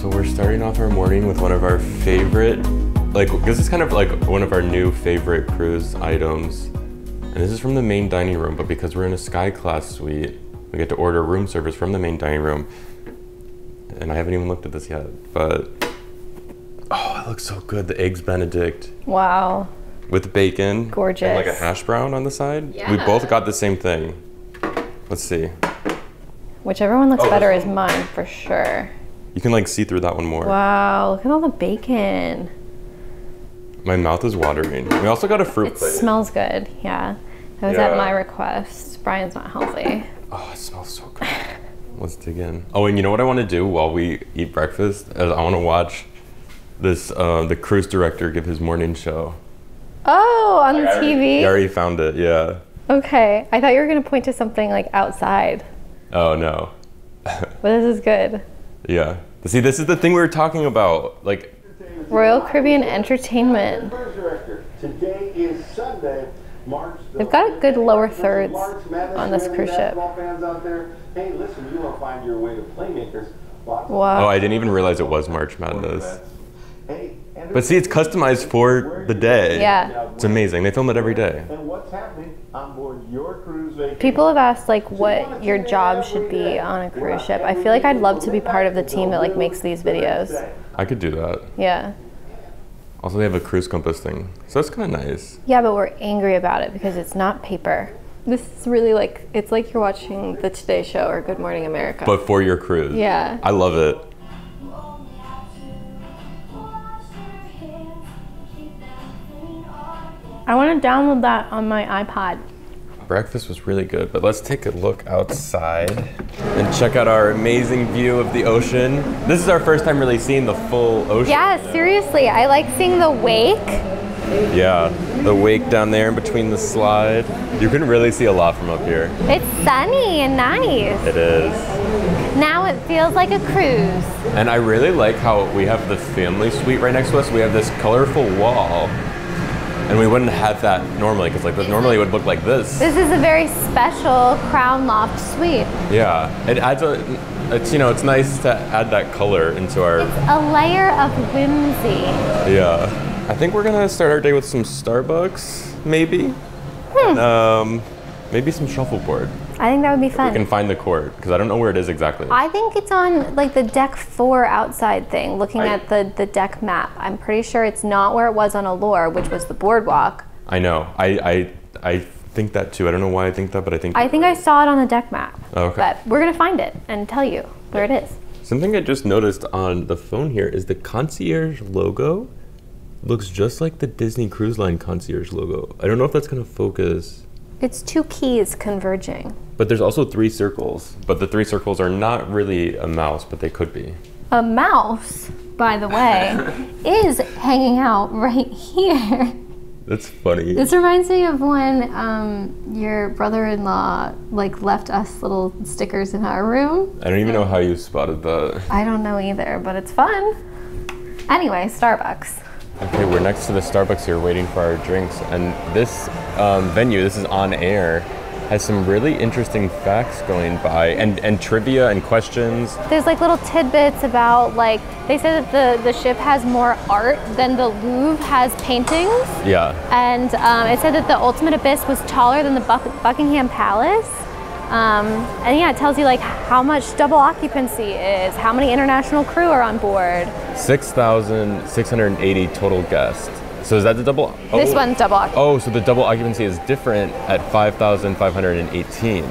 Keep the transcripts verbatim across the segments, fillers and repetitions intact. So we're starting off our morning with one of our favorite, like, this is kind of like one of our new favorite cruise items. And this is from the main dining room, but because we're in a Sky Class suite, we get to order room service from the main dining room. And I haven't even looked at this yet, but, oh, it looks so good. The Eggs Benedict. Wow. With bacon. Gorgeous. And like a hash brown on the side. Yeah. We both got the same thing. Let's see. Whichever one looks oh, better is mine for sure. You can like see through that one more. Wow, look at all the bacon. My mouth is watering. We also got a fruit it plate. It smells good, yeah. That was yeah. at my request. Brian's not healthy. Oh, it smells so good. Let's dig in. Oh, and you know what I want to do while we eat breakfast? Is I want to watch this, uh, the cruise director give his morning show. Oh, on the T V? I already found it, yeah. Okay, I thought you were gonna point to something like outside. Oh, no. But this is good. Yeah. See, this is the thing we were talking about, like Royal Caribbean Entertainment. Today is Sunday, March. They've got a good lower thirds on this cruise ship. Hey, listen, you will find your way to Playmaker's. Wow. Oh, I didn't even realize it was March Madness. But see, it's customized for the day. Yeah. It's amazing. They film it every day. And what's happening on board your cruise vacation? People have asked like what your job should be on a cruise ship. I feel like I'd love to be part of the team that like makes these videos. I could do that. Yeah. Also, they have a cruise compass thing. So that's kind of nice. Yeah, but we're angry about it because it's not paper. This is really like, it's like you're watching The Today Show or Good Morning America. But for your cruise. Yeah. I love it. I want to download that on my iPod. Breakfast was really good, but let's take a look outside and check out our amazing view of the ocean. This is our first time really seeing the full ocean. Yeah, seriously, I like seeing the wake. Yeah, the wake down there in between the slide. You can really see a lot from up here. It's sunny and nice. It is. Now it feels like a cruise. And I really like how we have the family suite right next to us. We have this colorful wall. And we wouldn't have that normally, because like normally it would look like this. This is a very special crown loft suite. Yeah, it adds a, it's, you know, it's nice to add that color into our. It's a layer of whimsy. Yeah, I think we're gonna start our day with some Starbucks, maybe. Hmm. And, um, maybe some shuffleboard. I think that would be fun. We can find the court, because I don't know where it is exactly. I think it's on like the deck four outside thing, looking I, at the, the deck map. I'm pretty sure it's not where it was on Allure, which was the boardwalk. I know. I I, I think that too. I don't know why I think that, but I think I think I saw it on the deck map. Oh, okay. But we're going to find it and tell you where it is. Something I just noticed on the phone here is the concierge logo looks just like the Disney Cruise Line concierge logo. I don't know if that's going to focus. It's two keys converging. But there's also three circles, but the three circles are not really a mouse, but they could be. A mouse, by the way, is hanging out right here. That's funny. This reminds me of when um, your brother-in-law like left us little stickers in our room. I don't even know how you spotted that. I don't know either, but it's fun. Anyway, Starbucks. Okay, we're next to the Starbucks here waiting for our drinks, and this um, venue, this is on air, has some really interesting facts going by, and, and trivia and questions. There's like little tidbits about like, they said that the, the ship has more art than the Louvre has paintings. Yeah. And um, it said that the Ultimate Abyss was taller than the Buck Buckingham Palace. Um, and yeah, it tells you like how much double occupancy is, how many international crew are on board. six thousand six hundred eighty total guests. So is that the double? Oh. This one's double occupancy. Oh, so the double occupancy is different at five thousand five hundred eighteen.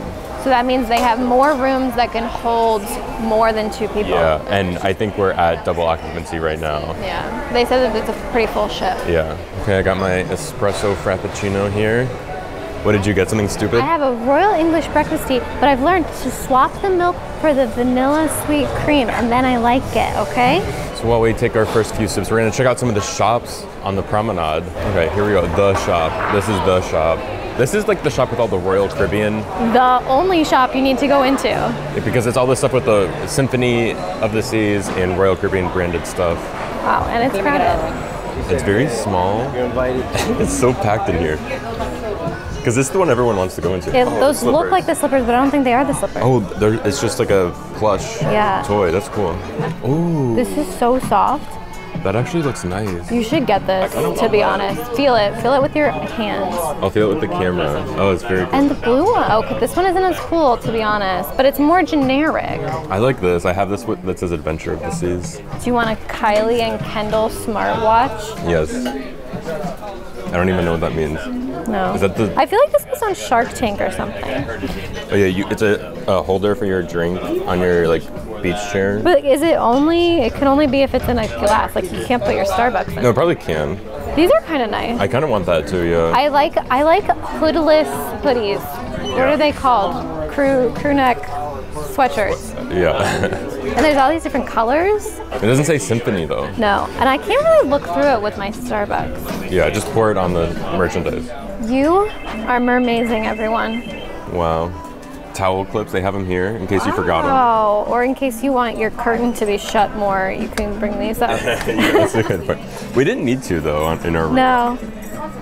So that means they have more rooms that can hold more than two people. Yeah, and I think we're at double occupancy right now. Yeah, they said that it's a pretty full ship. Yeah. Okay, I got my espresso frappuccino here. What did you get, something stupid? I have a Royal English breakfast tea, but I've learned to swap the milk for the vanilla sweet cream, and then I like it, okay? So while we take our first few sips, we're gonna check out some of the shops on the promenade. Okay, here we go, the shop. This is the shop. This is like the shop with all the Royal Caribbean. The only shop you need to go into. Yeah, because it's all this stuff with the Symphony of the Seas and Royal Caribbean branded stuff. Wow, and it's crowded. It's very small. It's so packed in here. because this is the one everyone wants to go into. It, oh, those look like the slippers, but I don't think they are the slippers. Oh, it's just like a plush yeah. toy. That's cool. Ooh. This is so soft. That actually looks nice. You should get this, to be honest. Feel it. Feel it with your hands. I'll feel it with the camera. Oh, it's very cool. And the blue one. Okay, this one isn't as cool, to be honest, but it's more generic. I like this. I have this with, that says Adventure of the Seas. Do you want a Kylie and Kendall smartwatch? Yes. I don't even know what that means. No. Is that the... I feel like this was on Shark Tank or something. Oh yeah, you, it's a, a holder for your drink on your like beach chair. But is it only? It can only be if it's in a glass. Like you can't put your Starbucks in. No, it probably can. These are kind of nice. I kind of want that too. Yeah. I like I like hoodless hoodies. Yeah. What are they called? Crew crew neck sweatshirts. Yeah. And there's all these different colors. It doesn't say Symphony though. No, and I can't really look through it with my Starbucks. Yeah, just pour it on the merchandise. You are mermazing, everyone. Wow. Towel clips, they have them here in case wow. you forgot them. Oh, or in case you want your curtain to be shut more, you can bring these up. Yeah, that's a good point. We didn't need to though on, in our room. No.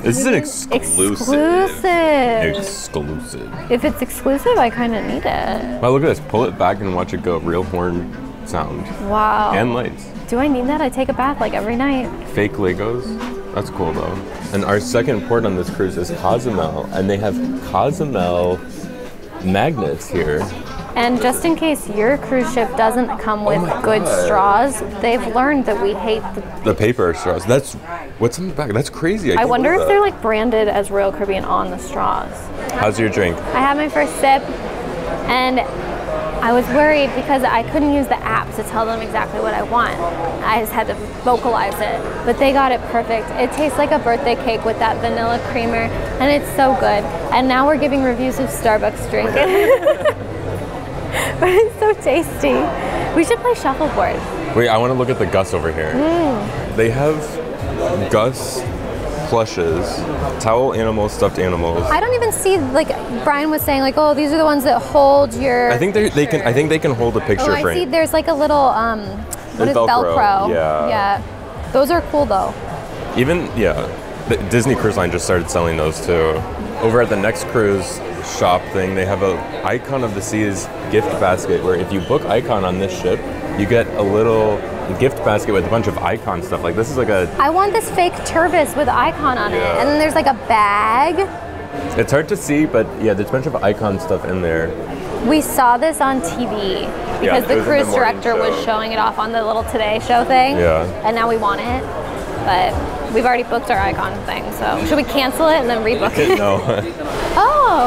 This is an exclusive. Exclusive. Exclusive. If it's exclusive, I kind of need it. Wow, look at this. Pull it back and watch it go. Real horn sound. Wow. And lights. Do I need that? I take a bath like every night. Fake Legos. That's cool though. And our second port on this cruise is Cozumel, and they have Cozumel magnets here. And just in case your cruise ship doesn't come with oh good God. straws, they've learned that we hate the, the paper straws. That's what's in the back. That's crazy. I, I wonder if that. they're like branded as Royal Caribbean on the straws. How's your drink? I had my first sip, and I was worried because I couldn't use the app to tell them exactly what I want. I just had to vocalize it, but they got it perfect. It tastes like a birthday cake with that vanilla creamer, and it's so good. And now we're giving reviews of Starbucks drink. But it's so tasty. We should play shuffleboard. Wait, I want to look at the Gus over here. Mm. They have Gus plushes, towel animals, stuffed animals. I don't even see, like Brian was saying, like, oh, these are the ones that hold your. I think they they can. I think they can hold a picture oh, frame. I see. There's like a little um, what is Velcro. Velcro? Yeah. Yeah. Those are cool though. Even yeah, the Disney Cruise Line just started selling those too. Over at the next cruise shop thing, they have a Icon of the Seas gift basket where if you book Icon on this ship, you get a little gift basket with a bunch of Icon stuff. Like this is like a... I want this fake turvis with Icon on yeah. it. And then there's like a bag. It's hard to see, but yeah, there's a bunch of Icon stuff in there. We saw this on T V because yeah, the cruise the director show. was showing it off on the little Today Show thing. Yeah. And now we want it, but... We've already booked our Icon thing, so should we cancel it and then rebook it? No. Oh!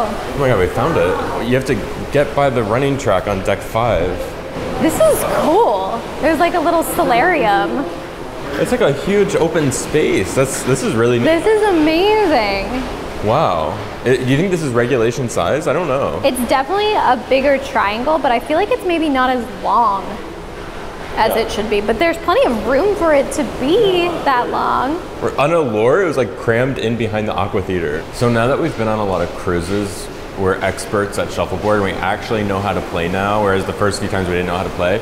Oh my god, we found it. You have to get by the running track on deck five. This is cool. There's like a little solarium. It's like a huge open space. That's This is really neat. This is amazing. Wow. Do you think this is regulation size? I don't know. It's definitely a bigger triangle, but I feel like it's maybe not as long as yeah. it should be, but there's plenty of room for it to be that long. We're on Allure, it was like crammed in behind the Aqua Theater. So now that we've been on a lot of cruises, we're experts at shuffleboard and we actually know how to play now, whereas the first few times we didn't know how to play.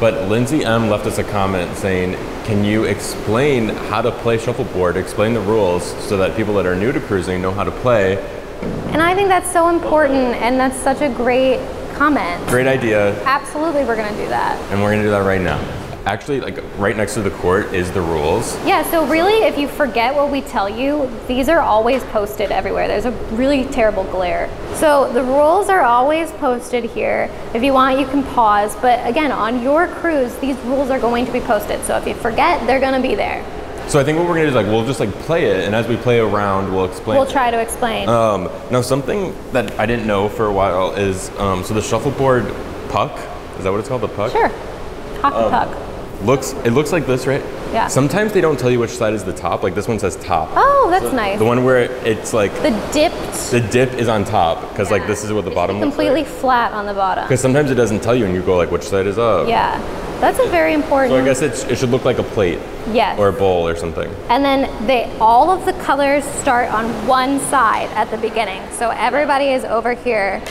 But Lindsay M left us a comment saying, can you explain how to play shuffleboard, explain the rules so that people that are new to cruising know how to play? And I think that's so important, and that's such a great comment. Great idea. Absolutely, we're gonna do that. And we're gonna do that right now. Actually, like right next to the court is the rules. Yeah, so really if you forget what we tell you, these are always posted everywhere. There's a really terrible glare. So the rules are always posted here. If you want, you can pause. But again, on your cruise, these rules are going to be posted. So if you forget, they're gonna be there. So I think what we're gonna do is like, we'll just like play it, and as we play around, we'll explain. We'll try to explain. Um, now something that I didn't know for a while is, um, so the shuffleboard puck, is that what it's called, the puck? Sure, hockey um, puck. Looks, it looks like this, right? Yeah. Sometimes they don't tell you which side is the top, like this one says top. Oh, that's so nice. The one where it's like. The dipped. The dip is on top, because yeah. like this is what the bottom looks completely like. Flat on the bottom. Because sometimes it doesn't tell you and you go like, which side is up? Yeah. That's a very important. So I guess it's, it should look like a plate. Yes. Or a bowl or something. And then they all of the colors start on one side at the beginning. So everybody is over here.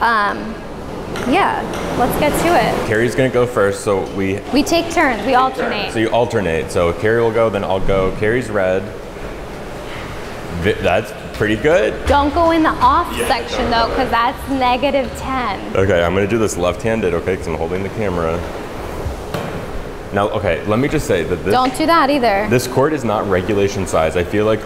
Um, yeah, let's get to it. Carrie's gonna go first, so we. We take turns, we alternate. Turn. So you alternate, so Carrie will go, then I'll go. Carrie's red. That's pretty good. Don't go in the off yeah, section though, because that's negative ten. Okay, I'm gonna do this left-handed, okay, because I'm holding the camera. Now, okay, let me just say that this- Don't do that either. This court is not regulation size. I feel like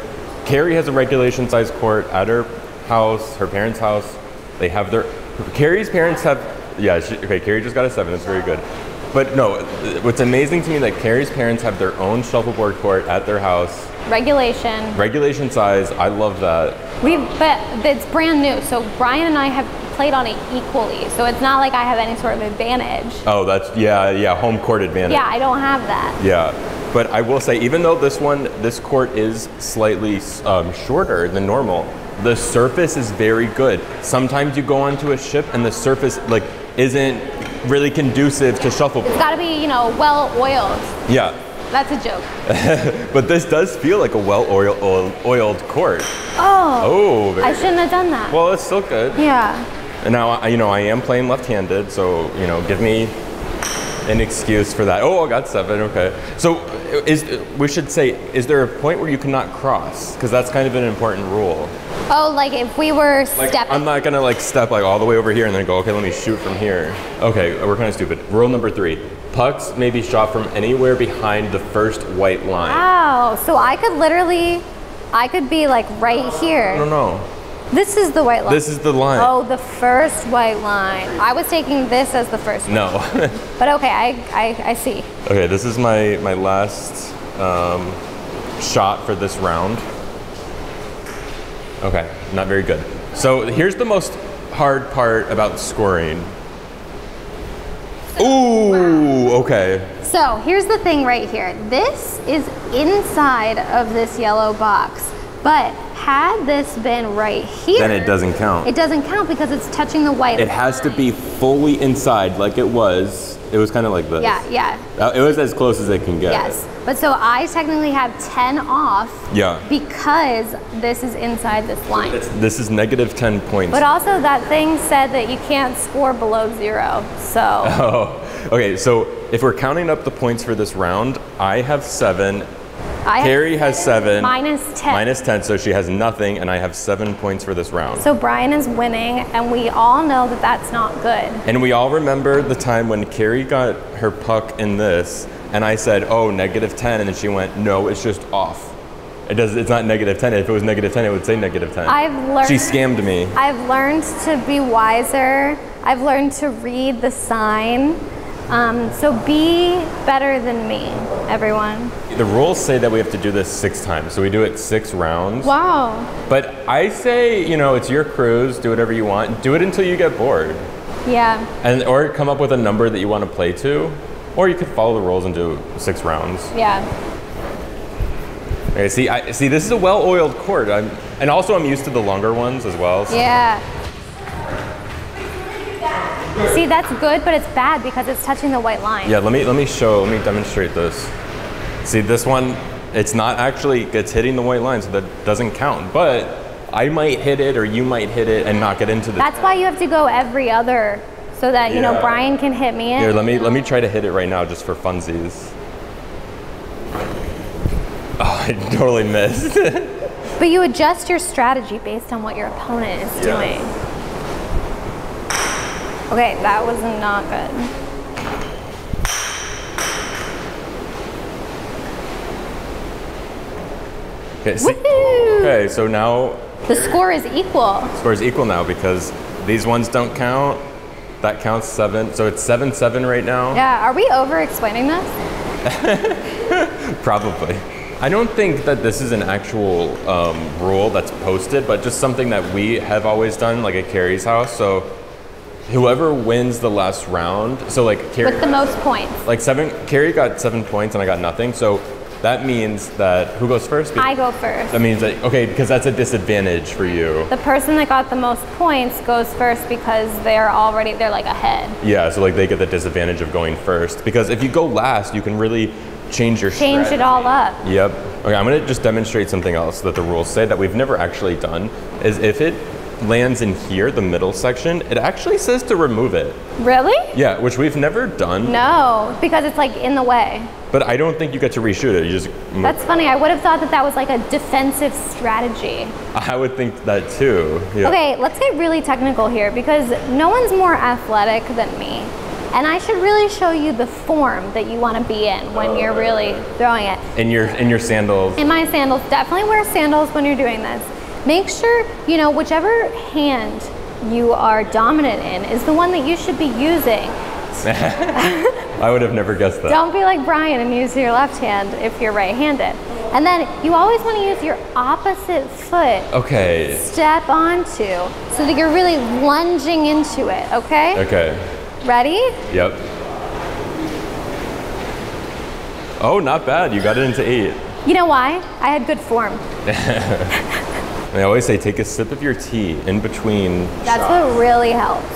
Carrie has a regulation size court at her house, her parents' house. They have their, Carrie's parents have, yeah, she, okay, Carrie just got a seven, that's very good. But no, what's amazing to me that Carrie's parents have their own shuffleboard court at their house. Regulation. Regulation size, I love that. We, but it's brand new, so Brian and I have played on it equally, so it's not like I have any sort of advantage. Oh, that's, yeah, yeah, home court advantage. Yeah, I don't have that. Yeah, but I will say, even though this one, this court is slightly um, shorter than normal, the surface is very good. Sometimes you go onto a ship and the surface like isn't really conducive to shuffleboard. It's gotta be, you know, well-oiled. Yeah. That's a joke. But this does feel like a well-oiled oiled court. Oh, oh very I shouldn't good. have done that. Well, it's still good. Yeah. And now, you know, I am playing left-handed, so, you know, give me an excuse for that. Oh, I got seven, okay. So is, we should say, is there a point where you cannot cross? Because that's kind of an important rule. Oh, like if we were like, stepping. I'm not gonna like step like all the way over here and then go, okay, let me shoot from here. Okay, we're kind of stupid. Rule number three, pucks may be shot from anywhere behind the first white line. Wow, so I could literally, I could be like right here. No, no. This is the white line. This is the line. Oh, the first white line. I was taking this as the first one. No. But okay, I, I, I see. Okay, this is my, my last um, shot for this round. Okay, not very good. So here's the most hard part about scoring. Ooh, okay. So here's the thing right here. This is inside of this yellow box, but had this been right here. Then it doesn't count. It doesn't count because it's touching the white line. It has to be fully inside like it was. It was kind of like this. Yeah, yeah. It was as close as it can get. Yes. But so I technically have ten off yeah. because this is inside this line. It's, this is negative ten points. But also that thing said that you can't score below zero, so. Oh, okay, so if we're counting up the points for this round, I have seven, I Carrie have seven, has seven. Minus ten. Minus ten, so she has nothing, and I have seven points for this round. So Brian is winning, and we all know that that's not good. And we all remember the time when Carrie got her puck in this, and I said, oh, negative ten, and then she went, no, it's just off. It does, it's not negative ten. If it was negative ten, it would say negative ten. I've learned- She scammed me. I've learned to be wiser. I've learned to read the sign. Um, so be better than me, everyone. The rules say that we have to do this six times, so we do it six rounds. Wow. But I say, you know, it's your cruise, do whatever you want. Do it until you get bored. Yeah. And, or come up with a number that you want to play to. Or you could follow the rules and do six rounds. Yeah. Okay, see, I, see this is a well-oiled court. I'm, and also I'm used to the longer ones as well. So. Yeah. See, that's good, but it's bad because it's touching the white line. Yeah, let me, let me show, let me demonstrate this. See, this one, it's not actually, it's hitting the white line, so that doesn't count. But I might hit it or you might hit it and not get into the- That's why you have to go every other so that you yeah. know Brian can hit me in. Here, let me let me try to hit it right now just for funsies. Oh, I totally missed. But you adjust your strategy based on what your opponent is yeah. doing. Okay, that was not good. Okay, see, okay, so now the score is equal. The score is equal now because these ones don't count. That counts seven, so it's seven seven right now. Yeah, are we over explaining this? Probably. I don't think that this is an actual um, rule that's posted, but just something that we have always done, like at Carrie's house. So whoever wins the last round, so like Carrie- With the most points. Like seven, Carrie got seven points and I got nothing. So that means that, who goes first? I go first. That means that, okay, because that's a disadvantage for you. The person that got the most points goes first because they're already, they're like ahead. Yeah, so like they get the disadvantage of going first because if you go last, you can really change your strategy. Change it all up. Yep. Okay, I'm gonna just demonstrate something else that the rules say that we've never actually done is if it lands in here, the middle section, it actually says to remove it. Really? Yeah, which we've never done. No, because it's like in the way. But I don't think you get to reshoot it. You just move. That's funny. I would have thought that that was like a defensive strategy. I would think that too. Yeah. Okay, let's get really technical here because no one's more athletic than me. And I should really show you the form that you want to be in when oh, you're really throwing it. In your, in your sandals. In my sandals. Definitely wear sandals when you're doing this. Make sure, you know, whichever hand you are dominant in is the one that you should be using. I would have never guessed that. Don't be like Brian and use your left hand if you're right-handed. And then you always want to use your opposite foot. Okay. Step onto so that you're really lunging into it, okay? Okay. Ready? Yep. Oh, not bad. You got it into eight. You know why? I had good form. I always say take a sip of your tea in between shots. That's what really helps.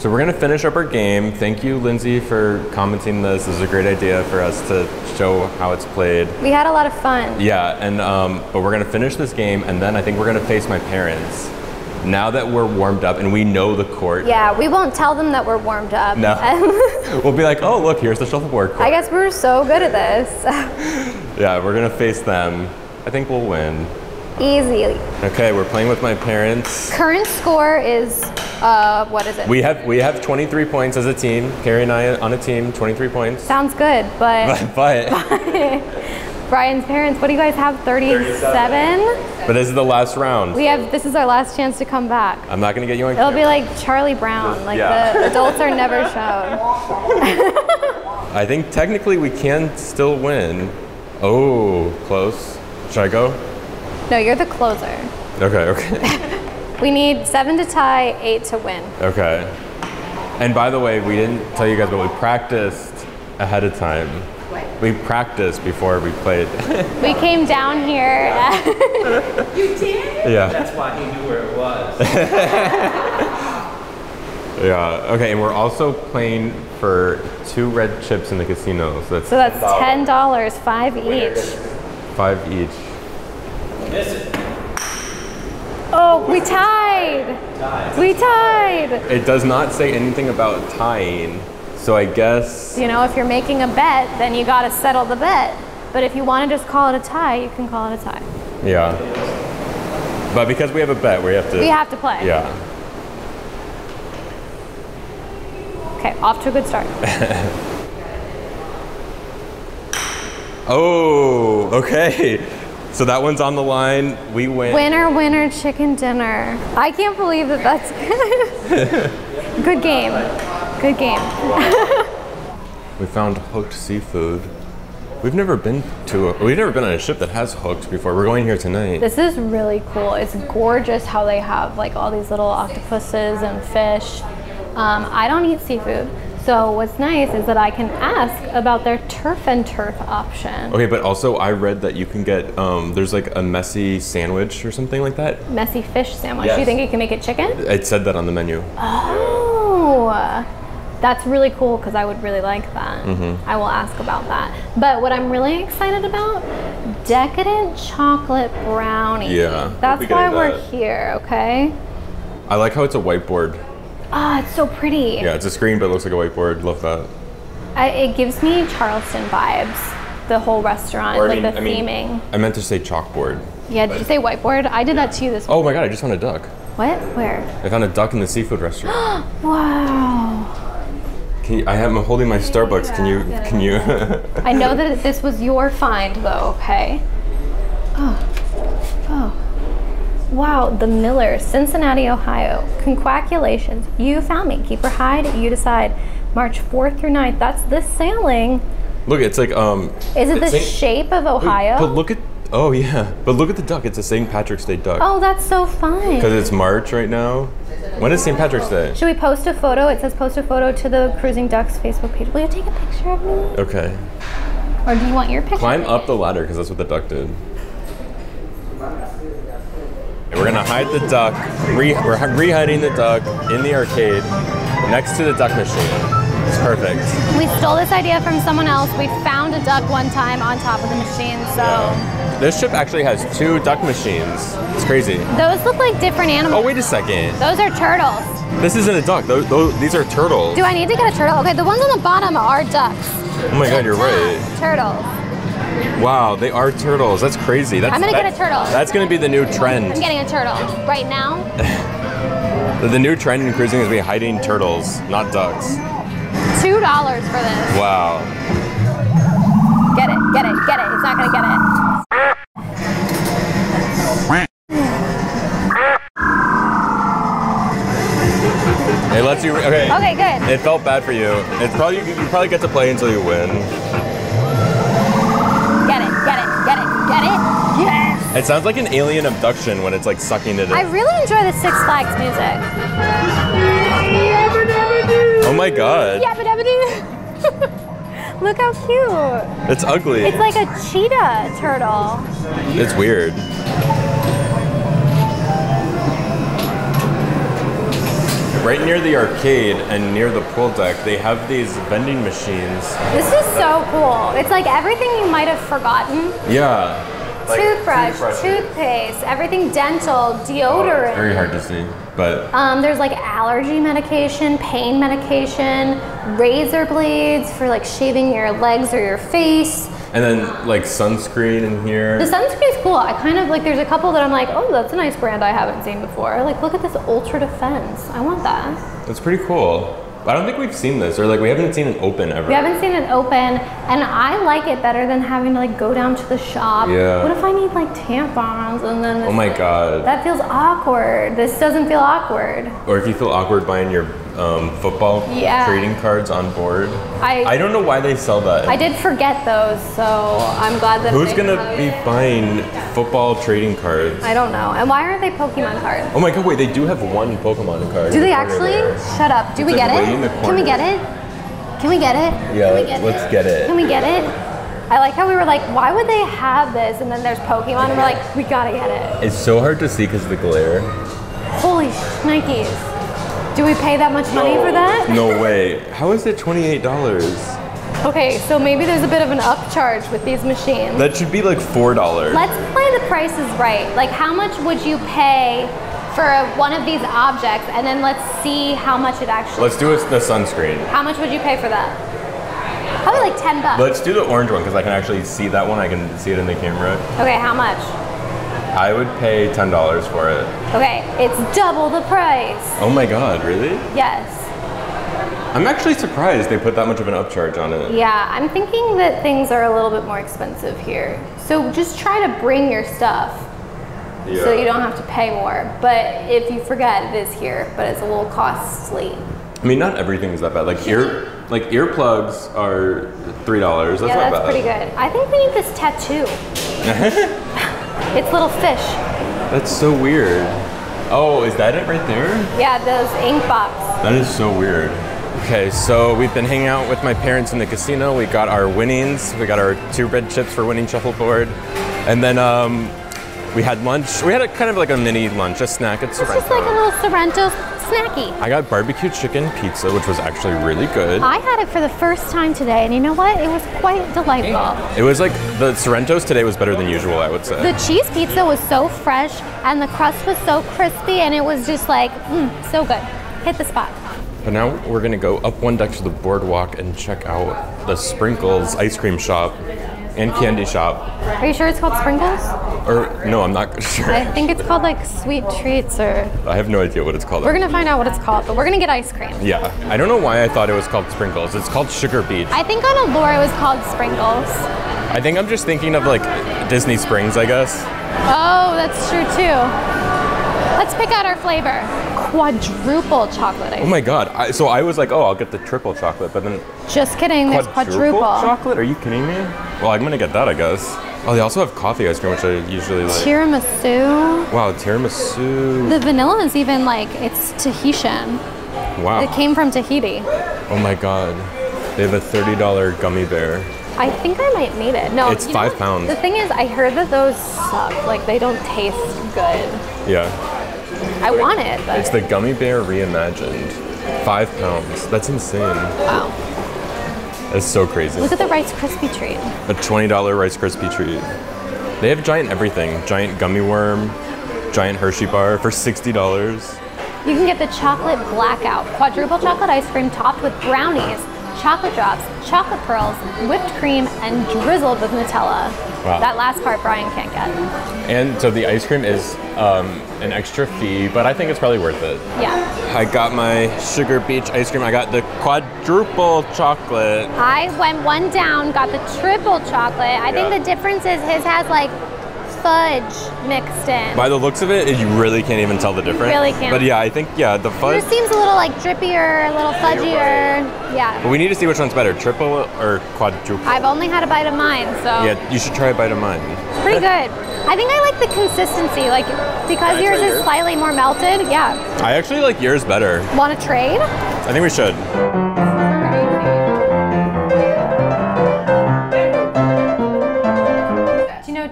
So we're gonna finish up our game. Thank you, Lindsay, for commenting this. This is a great idea for us to show how it's played. We had a lot of fun. Yeah, and um, but we're gonna finish this game and then I think we're gonna face my parents. Now that we're warmed up and we know the court. Yeah, we won't tell them that we're warmed up. No. We'll be like, oh, look, here's the shuffleboard court. I guess we're so good at this. Yeah, we're gonna face them. I think we'll win. Easily. Okay, we're playing with my parents. Current score is, uh, what is it? We have we have twenty-three points as a team. Carrie and I on a team, twenty-three points. Sounds good, but. But. but. Brian's parents, what do you guys have, thirty-seven? thirty-seven. But this is the last round. We have, this is our last chance to come back. I'm not gonna get you on camera. It'll be like Charlie Brown, like yeah. The adults are never shown. I think technically we can still win. Oh, close. Should I go? No, you're the closer. Okay, okay. We need seven to tie, eight to win. Okay. And by the way, we didn't tell you guys, but we practiced ahead of time. What? We practiced before we played. We came down here. Yeah. You did? Yeah. That's why he knew where it was. Yeah, okay, and we're also playing for two red chips in the casino. So that's, so that's ten dollars, ten dollars five each. Five each. Oh, we tied. tied! We tied! It does not say anything about tying, so I guess... You know, if you're making a bet, then you gotta settle the bet. But if you wanna just call it a tie, you can call it a tie. Yeah. But because we have a bet, we have to... We have to play. Yeah. Okay, off to a good start. Oh, okay. So that one's on the line, we win. Winner, winner, chicken dinner. I can't believe that that's good. Good game, good game. We found Hooked Seafood. We've never been to, a, we've never been on a ship that has hooked before. We're going here tonight. This is really cool. It's gorgeous how they have like all these little octopuses and fish. Um, I don't eat seafood. So what's nice is that I can ask about their turf and turf option. Okay, but also I read that you can get, um, there's like a messy sandwich or something like that. Messy fish sandwich. Yes. Do you think you can make it chicken? It said that on the menu. Oh, that's really cool because I would really like that. Mm-hmm. I will ask about that. But what I'm really excited about, decadent chocolate brownie. Yeah. That's why we're that. Here, okay? I like how it's a whiteboard. Ah, oh, it's so pretty. Yeah, it's a screen, but it looks like a whiteboard. Love that. I, it gives me Charleston vibes, the whole restaurant, or, like I mean, the I theming. Mean, I meant to say chalkboard. Yeah, did you say whiteboard? I did yeah. that to you this morning. Oh my God, I just found a duck. What? Where? I found a duck in the seafood restaurant. Wow. Can you, I am holding my Starbucks. Can you, can you? I know that this was your find though, okay? Oh, oh. Wow, the Millers, Cincinnati, Ohio. Congratulations, you found me. Keep or hide, you decide. March fourth through ninth, that's this sailing. Look, it's like, um. Is it the Saint shape of Ohio? But look at, oh yeah. But look at the duck, it's a Saint Patrick's Day duck. Oh, that's so fun. Because it's March right now. When is Saint Patrick's Day? Should we post a photo? It says post a photo to the Cruising Ducks Facebook page. Will you take a picture of me? Okay. Or do you want your picture? Climb up the ladder, because that's what the duck did. We're gonna hide the duck, re we're re-hiding the duck in the arcade next to the duck machine. It's perfect. We stole this idea from someone else. We found a duck one time on top of the machine, so. Yeah. This ship actually has two duck machines. It's crazy. Those look like different animals. Oh, wait a second. Those are turtles. This isn't a duck. Those, those, these are turtles. Do I need to get a turtle? Okay, the ones on the bottom are ducks. Oh my God, you're right. Turtles. Wow, they are turtles. That's crazy. That's, I'm gonna that, get a turtle. That's gonna be the new trend. I'm getting a turtle right now. The new trend in cruising is to be hiding turtles, not ducks. Two dollars for this. Wow. Get it, get it, get it. It's not gonna get it. It lets you. Okay. Okay, good. It felt bad for you. It's probably you probably get to play until you win. It sounds like an alien abduction when it's like sucking it in. I really enjoy the Six Flags music. Oh my God. Look how cute. It's ugly. It's like a cheetah turtle. It's weird. Right near the arcade and near the pool deck, they have these vending machines. This is so cool. It's like everything you might have forgotten. Yeah. Like toothbrush, toothbrush, toothpaste, everything dental, deodorant. Oh, very hard to see, but um, there's like allergy medication, pain medication, razor blades for like shaving your legs or your face. And then like sunscreen in here. The sunscreen's cool. I kind of like, there's a couple that I'm like, oh, that's a nice brand I haven't seen before. Like, look at this Ultra Defense. I want that. That's pretty cool. I don't think we've seen this, or like we haven't seen an open ever. We haven't seen an open, and I like it better than having to like go down to the shop. Yeah. What if I need like tampons and then this, oh my God. That feels awkward. This doesn't feel awkward. Or if you feel awkward buying your um, football yeah. trading cards on board. I I don't know why they sell that. I did forget those, so I'm glad that. Who's gonna be it. buying yeah. football trading cards? I don't know. And why aren't they Pokemon cards? Oh my God! Wait, they do have one Pokemon card. Do they actually? Shut up. Do it's we like get it? Can we get it? Can we get it? Yeah, Can we get let's it? get it. Can we get it? I like how we were like, why would they have this? And then there's Pokemon, and we're like, we gotta get it. It's so hard to see because of the glare. Holy shnikes. Do we pay that much money no, for that? No way. How is it twenty-eight dollars? Okay, so maybe there's a bit of an upcharge with these machines. That should be like four dollars. Let's play the prices right. Like, how much would you pay for one of these objects, and then let's see how much it actually Let's costs. do the sunscreen. How much would you pay for that? Probably like ten bucks. Let's do the orange one, because I can actually see that one. I can see it in the camera. Okay, how much? I would pay ten dollars for it. Okay, it's double the price. Oh my God, really? Yes. I'm actually surprised they put that much of an upcharge on it. Yeah, I'm thinking that things are a little bit more expensive here. So just try to bring your stuff. Yeah. So you don't have to pay more. But if you forget, it is here, but it's a little costly. I mean, not everything is that bad. Like ear, like earplugs are three dollars. That's yeah, not that's bad. That's pretty good. I think we need this tattoo. It's little fish. That's so weird. Oh, is that it right there? Yeah, those ink box. That is so weird. Okay, so we've been hanging out with my parents in the casino. We got our winnings. We got our two red chips for winning shuffleboard, and then. Um, We had lunch. We had a kind of like a mini lunch, a snack at Sorrento. It's just like a little Sorrento snacky. I got barbecue chicken pizza, which was actually really good. I had it for the first time today, and you know what? It was quite delightful. It was like, the Sorrento's today was better than usual, I would say. The cheese pizza was so fresh, and the crust was so crispy, and it was just like, mm, so good. Hit the spot. But now we're gonna go up one deck to the boardwalk and check out the Sprinkles ice cream shop and candy shop. Are you sure it's called Sprinkles? Or no, I'm not sure. I think it's called like Sweet Treats or... I have no idea what it's called. We're gonna find out what it's called, but we're gonna get ice cream. Yeah, I don't know why I thought it was called Sprinkles. It's called Sugar Beach. I think on Allure it was called Sprinkles. I think I'm just thinking of like Disney Springs, I guess. Oh, that's true too. Let's pick out our flavor. Quadruple chocolate ice. Oh my God. I, so I was like, oh, I'll get the triple chocolate, but then... Just kidding, there's quadruple. Chocolate? Are you kidding me? Well, I'm gonna get that, I guess. Oh, they also have coffee ice cream, which I usually like. Tiramisu. Wow, tiramisu. The vanilla is even like, it's Tahitian. Wow. It came from Tahiti. Oh my God. They have a thirty dollar gummy bear. I think I might need it. No, it's five pounds. The thing is, I heard that those suck. Like, they don't taste good. Yeah. I want it, but... It's the gummy bear reimagined. Five pounds. That's insane. Wow. It's so crazy. Look at the Rice Krispie treat. A twenty dollar Rice Krispie treat. They have giant everything. Giant gummy worm, giant Hershey bar for sixty dollars. You can get the chocolate blackout, quadruple chocolate ice cream topped with brownies, chocolate drops, chocolate pearls, whipped cream, and drizzled with Nutella. Wow. That last part Brian can't get. And so the ice cream is um, an extra fee, but I think it's probably worth it. Yeah. I got my Sugar Beach ice cream. I got the quadruple chocolate. I went one down, got the triple chocolate. I yeah. think the difference is his has like fudge mixed in. By the looks of it, you really can't even tell the difference. You really can't. But yeah, I think, yeah, the fudge. It just seems a little like drippier, a little fudgier. Right. Yeah. But we need to see which one's better, triple or quadruple. I've only had a bite of mine, so. Yeah, you should try a bite of mine. It's pretty good. I think I like the consistency, like because yours is yours? slightly more melted, yeah. I actually like yours better. Want to trade? I think we should.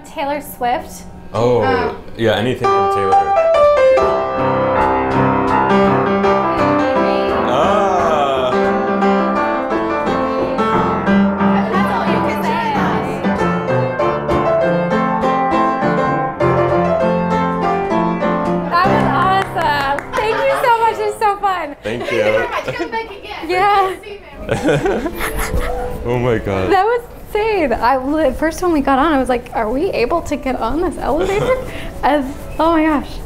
Taylor Swift. Oh, um, yeah, anything from Taylor. Ah. That's all you can say. That was awesome. Thank you so much. It was so fun. Thank you. Come back again. Yeah. Oh my God. That was. I first when we got on, I was like, "Are we able to get on this elevator?" As oh my gosh!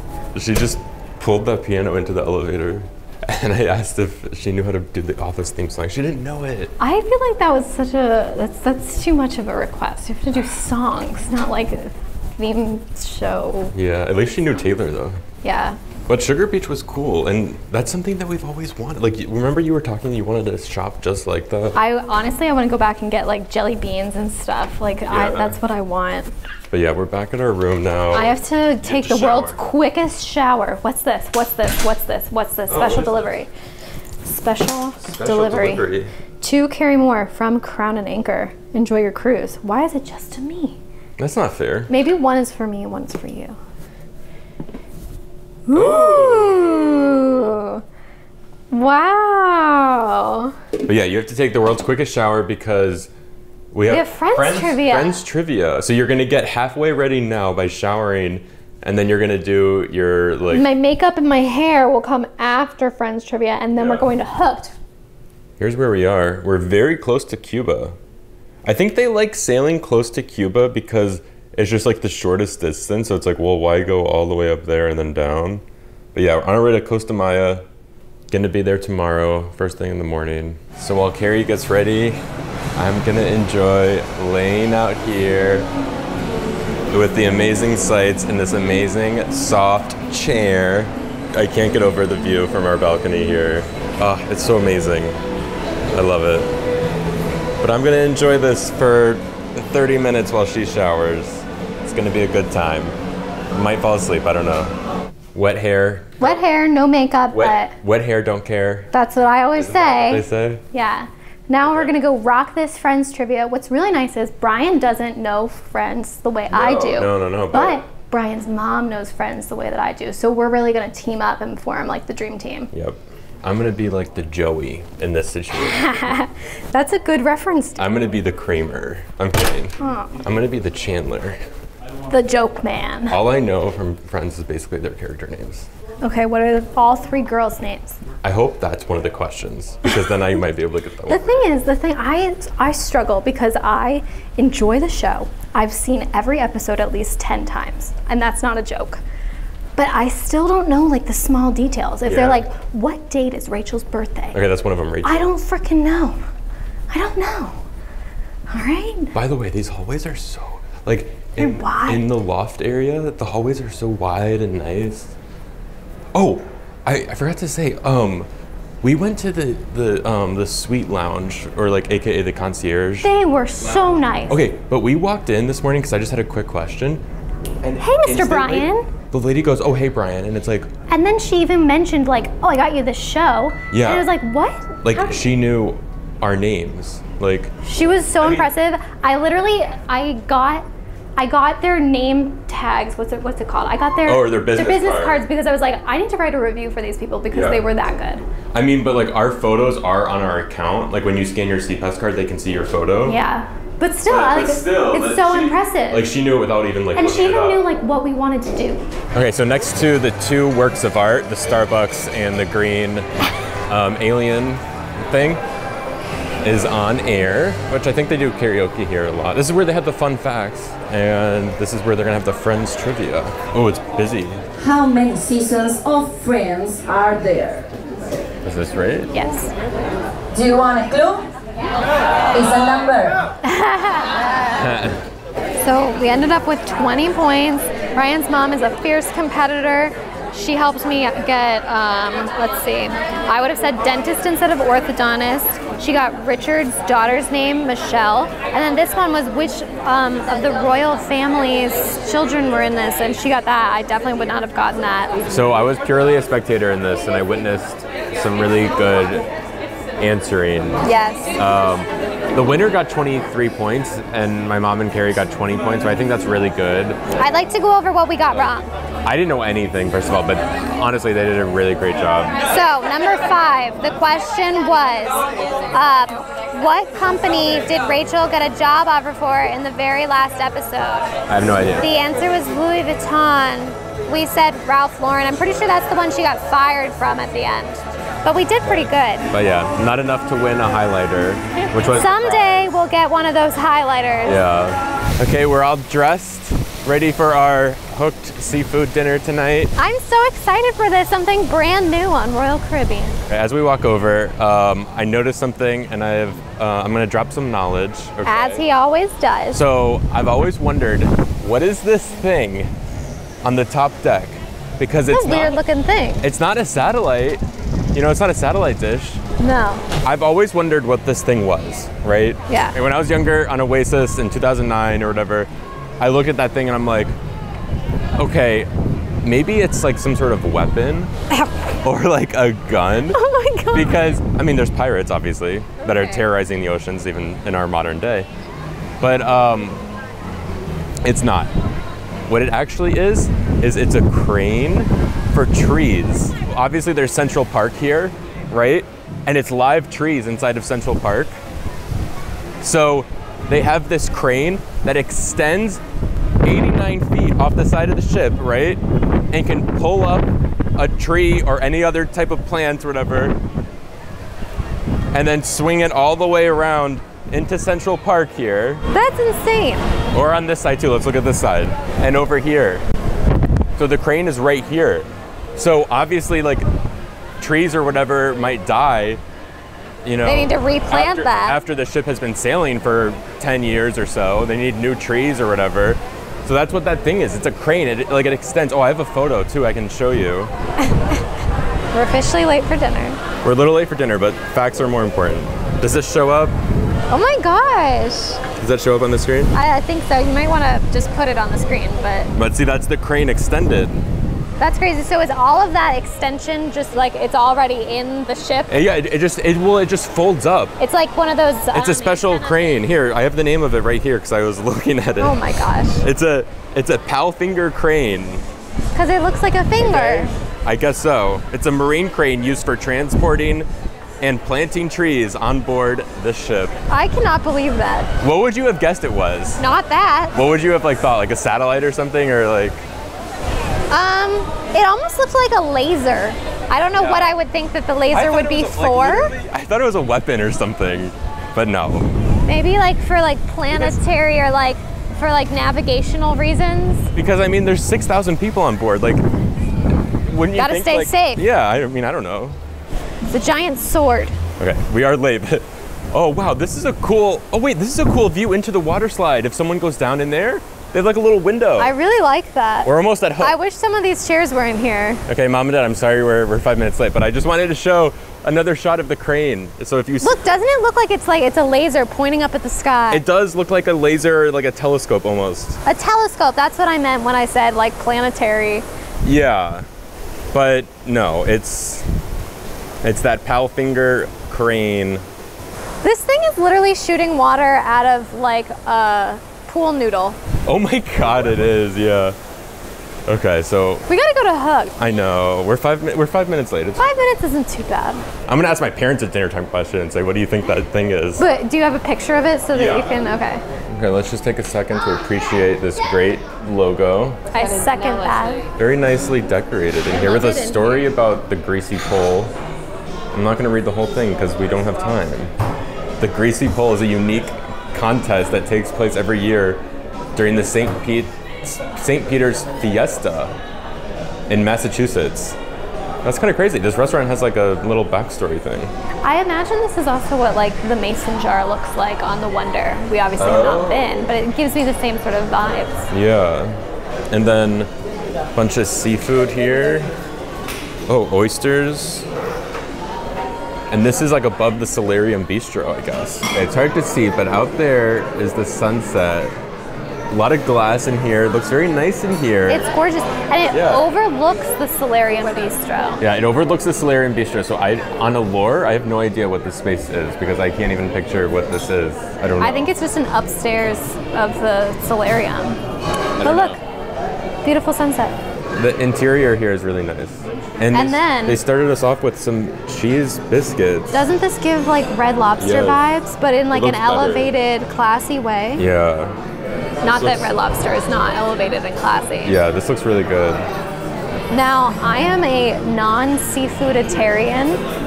She just pulled that piano into the elevator, and I asked if she knew how to do the Office theme song. She didn't know it. I feel like that was such a that's that's too much of a request. You have to do songs, not like a theme show. Yeah, at least she knew Taylor though. Yeah. But Sugar Beach was cool, and that's something that we've always wanted. Like, remember you were talking, you wanted to shop just like that? I honestly, I want to go back and get like jelly beans and stuff. Like, yeah. I, that's what I want. But yeah, we're back at our room now. I have to take the world's quickest shower. What's this? What's this? What's this? What's this? Oh, Special delivery. Special, Special delivery. delivery. To Carrie Moore from Crown and Anchor. Enjoy your cruise. Why is it just to me? That's not fair. Maybe one is for me and one's for you. Ooh. Ooh! Wow! But yeah, you have to take the world's quickest shower because we have, we have friends, friends trivia. Friends trivia. So you're gonna get halfway ready now by showering, and then you're gonna do your like. My makeup and my hair will come after friends trivia, and then yeah. we're going to Hooked. Here's where we are. We're very close to Cuba. I think they like sailing close to Cuba because. It's just like the shortest distance, so it's like, well, why go all the way up there and then down? But yeah, we're on our way to Costa Maya. Gonna be there tomorrow, first thing in the morning. So while Carrie gets ready, I'm gonna enjoy laying out here with the amazing sights in this amazing soft chair. I can't get over the view from our balcony here. Ah, oh, it's so amazing. I love it. But I'm gonna enjoy this for thirty minutes while she showers. It's gonna be a good time. Might fall asleep, I don't know. Wet hair. Wet hair, no makeup, wet, but... Wet hair, don't care. That's what I always Isn't say. They say? Yeah. Now okay. we're gonna go rock this Friends trivia. What's really nice is Brian doesn't know Friends the way no, I do. No, no, no. But, but Brian's mom knows Friends the way that I do. So we're really gonna team up and form like the dream team. Yep. I'm gonna be like the Joey in this situation. That's a good reference. To I'm gonna be the Kramer. I'm kidding. Oh. I'm gonna be the Chandler. The joke man. All I know from Friends is basically their character names. Okay, what are the, all three girls' names? I hope that's one of the questions because then I might be able to get that one. The thing is, the thing I I struggle because I enjoy the show. I've seen every episode at least ten times, and that's not a joke. But I still don't know like the small details. If yeah. they're like, what date is Rachel's birthday? Okay, that's one of them, Rachel. I don't freaking know. I don't know. All right? By the way, these hallways are so, like in, wide. in the loft area, the hallways are so wide and nice. Oh, I, I forgot to say, um, we went to the, the, um, the suite lounge, or like A K A the concierge. They were so nice. Okay, but we walked in this morning because I just had a quick question. And hey, Mister Brian. The lady goes, oh, hey, Brian, and it's like... And then she even mentioned, like, oh, I got you this show. Yeah. And it was like, what? Like, How? she knew our names, like... She was so I impressive. Mean, I literally, I got I got their name tags, what's it, what's it called? I got their, oh, their business, their business card. cards because I was like, I need to write a review for these people because yeah. they were that good. I mean, but like our photos are on our account. Like when you scan your C P A S card, they can see your photo. Yeah. But still, but, like, but still it's so she, impressive. Like she knew it without even like. And she even knew like what we wanted to do. Okay, so next to the two works of art, the Starbucks and the green um, alien thing, is on air, which I think they do karaoke here a lot. This is where they have the fun facts, and this is where they're gonna have the Friends trivia. Oh, it's busy. How many seasons of Friends are there? Is this right? Yes. Do you want a clue? It's a number. So we ended up with twenty points. Ryan's mom is a fierce competitor. She helped me get, um, let's see, I would have said dentist instead of orthodontist. She got Richard's daughter's name, Michelle. And then this one was which um, of the royal family's children were in this, and she got that. I definitely would not have gotten that. So I was purely a spectator in this, and I witnessed some really good answering. Yes. Um, the winner got twenty-three points, and my mom and Carrie got twenty points, so I think that's really good. I'd like to go over what we got wrong. I didn't know anything, first of all, but honestly, they did a really great job. So, number five, the question was, uh, what company did Rachel get a job offer for in the very last episode? I have no idea. The answer was Louis Vuitton. We said Ralph Lauren. I'm pretty sure that's the one she got fired from at the end. But we did pretty good. But yeah, not enough to win a highlighter, which was- Someday we'll get one of those highlighters. Yeah. Okay, we're all dressed, ready for our Hooked Seafood dinner tonight. I'm so excited for this, something brand new on Royal Caribbean. As we walk over, um, I noticed something, and I've, uh, I'm gonna drop some knowledge. Okay? As he always does. So I've always wondered, what is this thing on the top deck? Because it's, it's a not- a weird looking thing. It's not a satellite. You know, it's not a satellite dish. No. I've always wondered what this thing was, right? Yeah. And when I was younger on Oasis in two thousand nine or whatever, I looked at that thing and I'm like, okay, maybe it's like some sort of weapon or like a gun. Oh my God. Because, I mean, there's pirates, obviously, okay. that are terrorizing the oceans even in our modern day. But um, it's not. What it actually is, is it's a crane for trees. Obviously there's Central Park here, right? And it's live trees inside of Central Park. So they have this crane that extends eighty-nine feet off the side of the ship, right? And can pull up a tree or any other type of plant or whatever, and then swing it all the way around into Central Park here. That's insane. Or on this side too, let's look at this side. And over here. So the crane is right here. So obviously, like, trees or whatever might die, you know. They need to replant after, that. After the ship has been sailing for ten years or so, they need new trees or whatever. So that's what that thing is. It's a crane, it, like it extends. Oh, I have a photo too I can show you. We're officially late for dinner. We're a little late for dinner, but facts are more important. Does this show up? Oh my gosh. Does that show up on the screen? I, I think so. You might want to just put it on the screen, but. But see, that's the crane extended. That's crazy. So is all of that extension just like it's already in the ship? Yeah, it, it just it will it just folds up. It's like one of those. Um, it's a special crane. Here, I have the name of it right here because I was looking at it. Oh my gosh. It's a it's a Palfinger crane. Because it looks like a finger. Okay. I guess so. It's a marine crane used for transporting and planting trees on board the ship. I cannot believe that. What would you have guessed it was? Not that. What would you have like thought? Like a satellite or something, or like? Um, it almost looks like a laser. I don't know yeah. what I would think that the laser would be a, for. Like, I thought it was a weapon or something, but no. Maybe like for like planetary because, or like for like navigational reasons. Because I mean, there's six thousand people on board. Like, wouldn't you gotta think, stay like, safe. Yeah, I mean, I don't know. It's a giant sword. Okay, we are late, but oh wow, this is a cool, oh wait, this is a cool view into the water slide. If someone goes down in there, they have like a little window. I really like that. We're almost at home. I wish some of these chairs were in here. Okay, Mom and Dad, I'm sorry we're, we're five minutes late, but I just wanted to show another shot of the crane. So if you look, doesn't it look like it's like it's a laser pointing up at the sky? It does look like a laser, like a telescope almost. A telescope. That's what I meant when I said like planetary. Yeah, but no, it's it's that Palfinger crane. This thing is literally shooting water out of like a pool noodle. Oh my God, it is, yeah. Okay, so we gotta go to Hooked. I know we're five we're five minutes late. It's five minutes isn't too bad. I'm gonna ask my parents a dinner time question and say, "What do you think that thing is?" But do you have a picture of it so that yeah. you can? Okay. Okay, let's just take a second to appreciate this great logo. I second that. Very nicely decorated in here with a story about the greasy pole. I'm not gonna read the whole thing because we don't have time. The greasy pole is a unique contest that takes place every year during the Saint Pete. Saint Peter's Fiesta in Massachusetts. That's kind of crazy. This restaurant has like a little backstory thing. I imagine this is also what like the mason jar looks like on The Wonder. We obviously oh. have not been, but it gives me the same sort of vibes. Yeah. And then a bunch of seafood here. Oh, oysters. And this is like above the Solarium Bistro, I guess. It's hard to see, but out there is the sunset. A lot of glass in here. It looks very nice in here. It's gorgeous. And it yeah. overlooks the Solarium Bistro. Yeah, it overlooks the Solarium Bistro. So I, on Allure, I have no idea what this space is because I can't even picture what this is. I don't know. I think it's just an upstairs of the Solarium. But look, know. beautiful sunset. The interior here is really nice. And, and then they started us off with some cheese biscuits. Doesn't this give like Red Lobster yes. vibes, but in like an elevated, better. classy way? Yeah. Not that Red Lobster is not elevated and classy. Yeah, this looks really good. Now, I am a non-seafooditarian,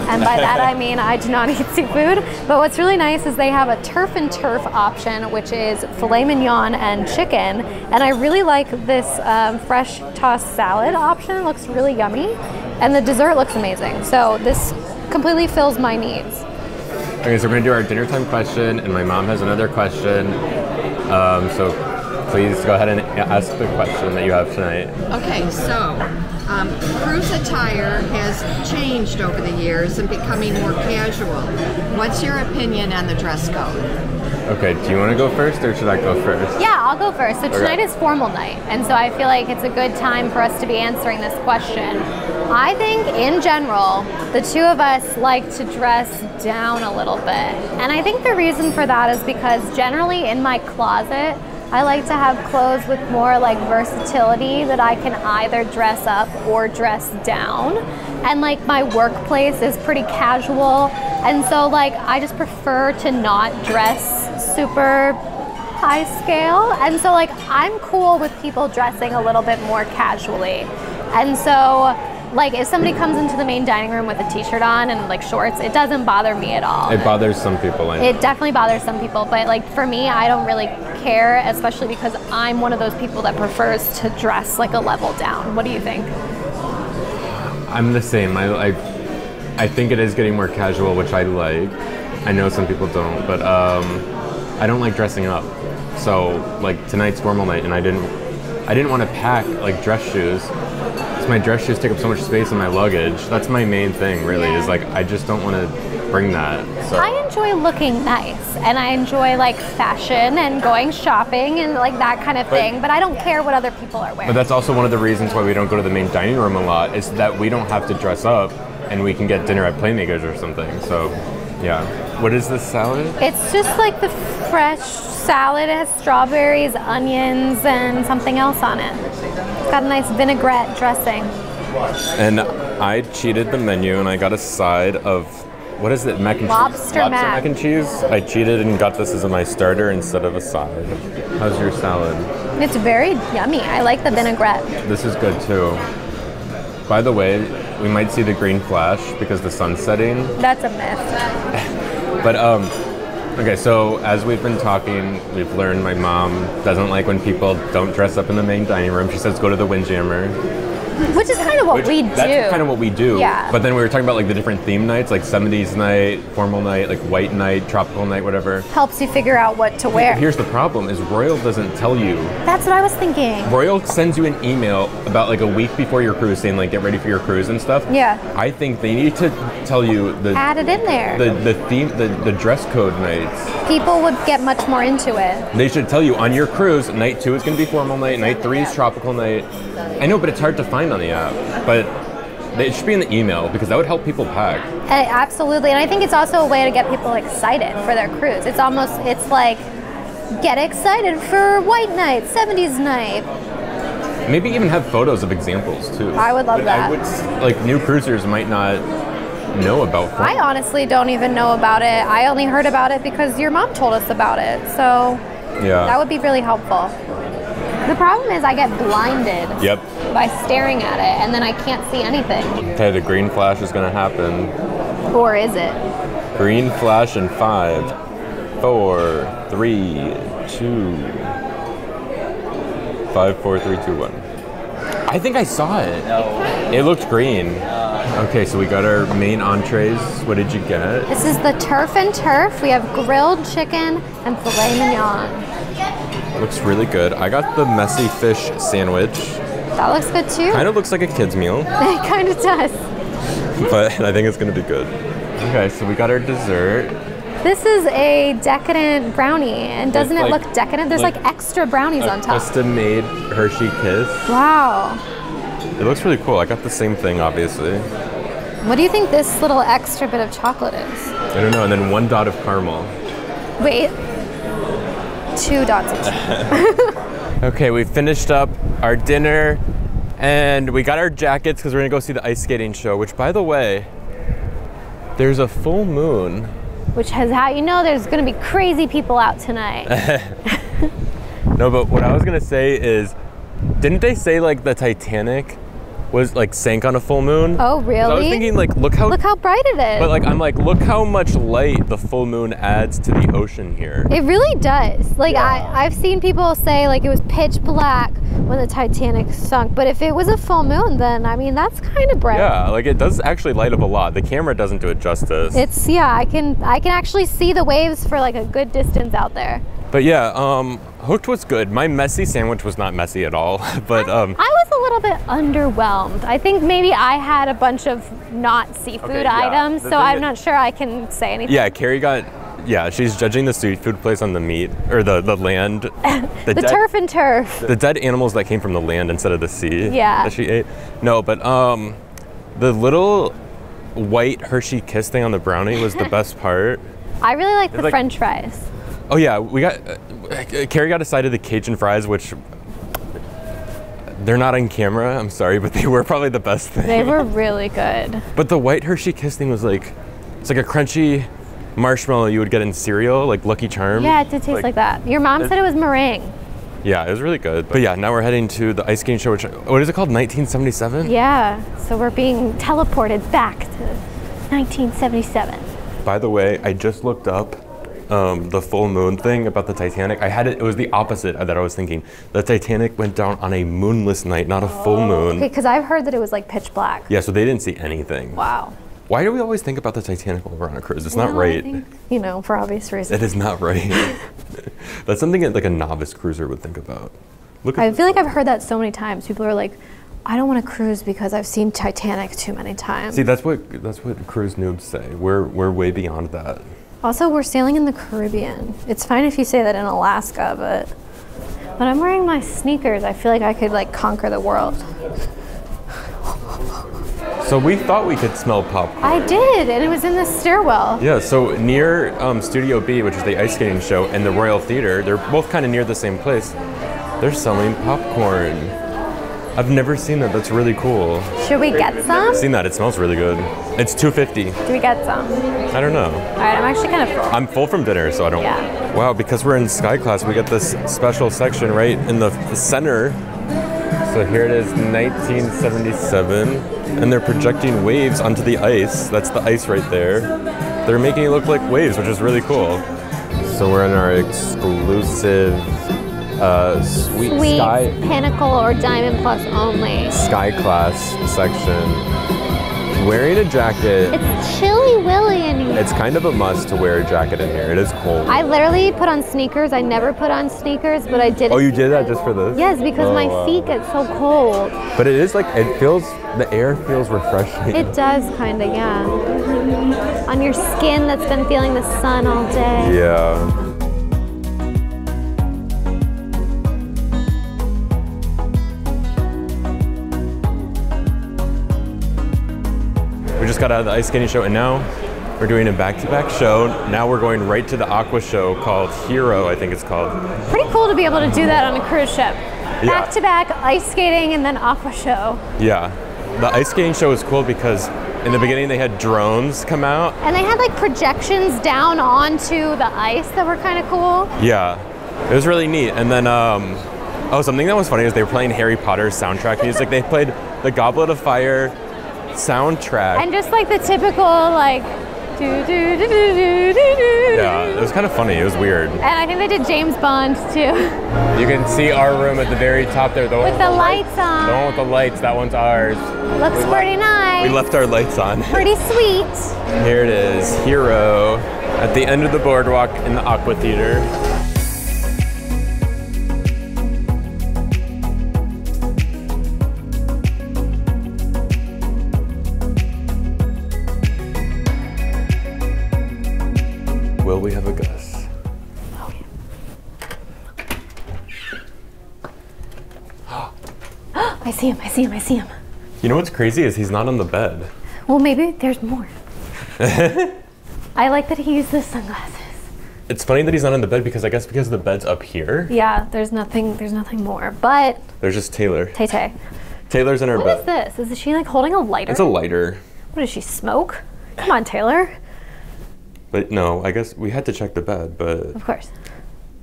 and by that I mean I do not eat seafood. But what's really nice is they have a turf and turf option, which is filet mignon and chicken. And I really like this um, fresh tossed salad option. It looks really yummy. And the dessert looks amazing. So this completely fills my needs. Okay, so we're gonna do our dinner time question, and my mom has another question. Um, so please go ahead and ask the question that you have tonight. Okay, so um, cruise attire has changed over the years and becoming more casual. What's your opinion on the dress code? Okay, do you want to go first or should I go first? Yeah, I'll go first. So tonight okay. is formal night, and so I feel like it's a good time for us to be answering this question. I think, in general, the two of us like to dress down a little bit. And I think the reason for that is because generally in my closet, I like to have clothes with more like versatility that I can either dress up or dress down. And like my workplace is pretty casual. And so like I just prefer to not dress super high scale. And so like I'm cool with people dressing a little bit more casually. And so like if somebody comes into the main dining room with a t-shirt on and like shorts, it doesn't bother me at all. It bothers some people. I know. It definitely bothers some people, but like for me, I don't really care, especially because I'm one of those people that prefers to dress like a level down. What do you think? I'm the same. I, I, I think it is getting more casual, which I like. I know some people don't, but um, I don't like dressing up. So like tonight's formal night, and I didn't, I didn't want to pack like dress shoes. My dress shoes take up so much space in my luggage. That's my main thing, really, yeah. is like I just don't want to bring that. So. I enjoy looking nice, and I enjoy like fashion and going shopping and like that kind of but, thing, but I don't care what other people are wearing. But that's also one of the reasons why we don't go to the main dining room a lot, is that we don't have to dress up and we can get dinner at Playmaker's or something, so yeah. What is this salad? It's just like the fresh salad. It has strawberries, onions, and something else on it. It's got a nice vinaigrette dressing. And I cheated the menu and I got a side of, what is it, mac and Lobster cheese? Lobster mac. mac and cheese. I cheated and got this as my starter instead of a side. How's your salad? It's very yummy. I like the vinaigrette. This is good too. By the way, we might see the green flash because the sun's setting. That's a myth. But um, okay, so as we've been talking, we've learned my mom doesn't like when people don't dress up in the main dining room. She says go to the Windjammer. Which is kind of what Which, we do. That's kind of what we do. Yeah. But then we were talking about like the different theme nights, like seventies night, formal night, like white night, tropical night, whatever. Helps you figure out what to wear. Here's the problem is Royal doesn't tell you. That's what I was thinking. Royal sends you an email about like a week before your cruise saying like get ready for your cruise and stuff. Yeah. I think they need to tell you the add it in there. The the theme the, the dress code nights. People would get much more into it. They should tell you on your cruise, night two is gonna be formal night, night three is tropical night. I know, but it's hard to find on the app, but it should be in the email because that would help people pack. Uh, absolutely, and I think it's also a way to get people excited for their cruise. It's almost, it's like get excited for white night, seventies night. Maybe even have photos of examples too. I would love but that. I would, like, new cruisers might not know about them. I honestly don't even know about it. I only heard about it because your mom told us about it. So yeah, that would be really helpful. The problem is I get blinded yep. by staring at it, and then I can't see anything. Okay, the green flash is gonna happen. Or is it? Green flash in five, four, three, two, five, four, three, two, one. I think I saw it. No. It looked green. Okay, so we got our main entrees. What did you get? This is the Turf and Turf. We have grilled chicken and filet mignon. Looks really good. I got the messy fish sandwich. That looks good too. Kind of looks like a kid's meal. It kind of does. But I think it's gonna be good. Okay, so we got our dessert. This is a decadent brownie, and doesn't like, it look decadent? There's like, like extra brownies on top. Custom-made Hershey Kiss. Wow. It looks really cool. I got the same thing, obviously. What do you think this little extra bit of chocolate is? I don't know, and then one dot of caramel. Wait, two dots of caramel. Okay, we finished up our dinner, and we got our jackets because we're gonna go see the ice skating show, which, by the way, there's a full moon. Which has how you know there's gonna be crazy people out tonight. No, but what I was gonna say is, didn't they say like the Titanic was like sank on a full moon? Oh, really? I was thinking like, look how- Look how bright it is. But like, I'm like, look how much light the full moon adds to the ocean here. It really does. Like yeah. I, I've seen people say like it was pitch black when the Titanic sunk, but if it was a full moon, then I mean, that's kind of bright. Yeah, like it does actually light up a lot. The camera doesn't do it justice. It's, yeah, I can, I can actually see the waves for like a good distance out there. But yeah, um, Hooked was good. My messy sandwich was not messy at all, but um, I, I was a little bit underwhelmed. I think maybe I had a bunch of not seafood okay, yeah. items, the so I'm is, not sure I can say anything. Yeah, Carrie got, yeah, she's judging the seafood place on the meat, or the, the land. The, the dead, turf and turf. The dead animals that came from the land instead of the sea yeah. that she ate. No, but um, the little white Hershey Kiss thing on the brownie was the best part. I really like the like, French fries. Oh yeah, we got, uh, Carrie got a side of the Cajun fries, which they're not on camera, I'm sorry, but they were probably the best thing. They were really good. But the white Hershey Kiss thing was like, it's like a crunchy marshmallow you would get in cereal, like Lucky Charms. Yeah, it did taste like, like that. Your mom said it was meringue. Yeah, it was really good. But, but yeah, now we're heading to the ice skating show, which, what is it called, nineteen seventy-seven? Yeah, so we're being teleported back to nineteen seventy-seven. By the way, I just looked up Um, the full moon thing about the Titanic. I had it, it was the opposite that I was thinking. The Titanic went down on a moonless night, not a oh. full moon. Okay, because I've heard that it was like pitch black. Yeah, so they didn't see anything. Wow. Why do we always think about the Titanic while we're on a cruise? It's well, not right. I think, you know, for obvious reasons. It is not right. That's something that like a novice cruiser would think about. Look. At I feel like I've heard that so many times. People are like, I don't want to cruise because I've seen Titanic too many times. See, that's what, that's what cruise noobs say. We're, we're way beyond that. Also, we're sailing in the Caribbean. It's fine if you say that in Alaska, but when I'm wearing my sneakers, I feel like I could like conquer the world. So we thought we could smell popcorn. I did, and it was in the stairwell. Yeah, so near um, Studio B, which is the ice skating show, and the Royal Theater, they're both kind of near the same place. They're selling popcorn. I've never seen that, that's really cool. Should we get some? I've seen that, it smells really good. It's two fifty. Do we get some? I don't know. All right, I'm actually kind of full. I'm full from dinner, so I don't. Yeah. Wow, because we're in Sky Class, we get this special section right in the center. So here it is, nineteen seventy-seven, and they're projecting waves onto the ice. That's the ice right there. They're making it look like waves, which is really cool. So we're in our exclusive uh, sweet, sweet sky pinnacle or diamond plus only Sky Class section. Wearing a jacket. It's chilly willy in here. It's kind of a must to wear a jacket in here. It is cold. I literally put on sneakers. I never put on sneakers, but I did. Oh, you did that just for this? Yes, because oh, my wow. feet get so cold. But it is like, it feels, the air feels refreshing. It does kind of, yeah. On your skin that's been feeling the sun all day. Yeah. Got out of the ice skating show, and now We're doing a back-to-back show. Now we're going right to the aqua show called Hero, I think it's called. Pretty cool to be able to do that on a cruise ship. Back-to-back, yeah. Ice skating and then aqua show. Yeah. The ice skating show was cool because in the beginning they had drones come out. And they had like projections down onto the ice that were kind of cool. Yeah. It was really neat. And then, um, oh, something that was funny is they were playing Harry Potter soundtrack music. They played the Goblet of Fire soundtrack. And just like the typical like, do, do, do, do, do, do, do. Yeah, it was kind of funny. It was weird. And I think they did James Bond too. You can see our room at the very top there. The with the, the lights, lights on. The one with the lights, that one's ours. Looks we pretty left, nice. We left our lights on. Pretty sweet. Here it is, Hero, at the end of the boardwalk in the Aqua Theater. Will we have a Gus? Oh, yeah. I see him, I see him, I see him. You know what's crazy is he's not on the bed. Well, maybe there's more. I like that he used the sunglasses. It's funny that he's not on the bed because I guess because the bed's up here. Yeah, there's nothing, there's nothing more, but. There's just Taylor. Tay-Tay. Taylor's in her bed. What is this? Is she like holding a lighter? It's a lighter. What does she smoke? Come on, Taylor. But no, I guess we had to check the bed, but... Of course.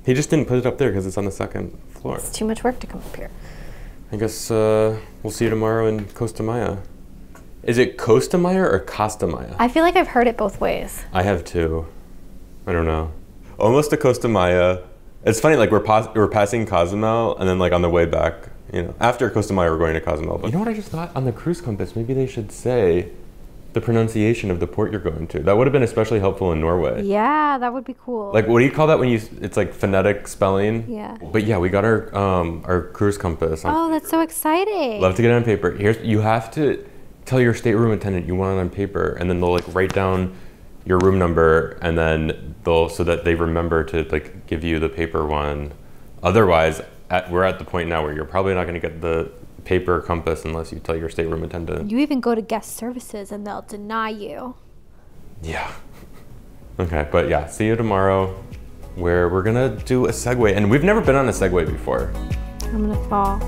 He just didn't put it up there because it's on the second floor. It's too much work to come up here. I guess uh, we'll see you tomorrow in Costa Maya. Is it Costa Maya or Costa Maya? I feel like I've heard it both ways. I have too. I don't know. Almost to Costa Maya. It's funny, like we're, pos we're passing Cozumel and then like on the way back, you know, after Costa Maya, we're going to Cozumel. But you know what I just thought? On the cruise compass, maybe they should say the pronunciation of the port you're going to. That would have been especially helpful in Norway. Yeah, that would be cool. Like, what do you call that when you, it's like phonetic spelling? Yeah. But yeah, we got our um, our cruise compass. On oh, that's paper. So exciting. Love to get it on paper. Here's, you have to tell your stateroom attendant you want it on paper, and then they'll like write down your room number, and then they'll, so that they remember to like give you the paper one. Otherwise, at, we're at the point now where you're probably not gonna get the paper compass unless you tell your stateroom attendant. You even go to guest services and they'll deny you. Yeah. Okay, but yeah, see you tomorrow where we're gonna do a Segway, and we've never been on a Segway before. I'm gonna fall.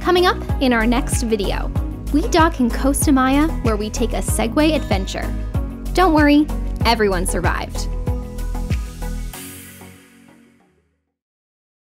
Coming up in our next video, we dock in Costa Maya where we take a Segway adventure. Don't worry, everyone survived.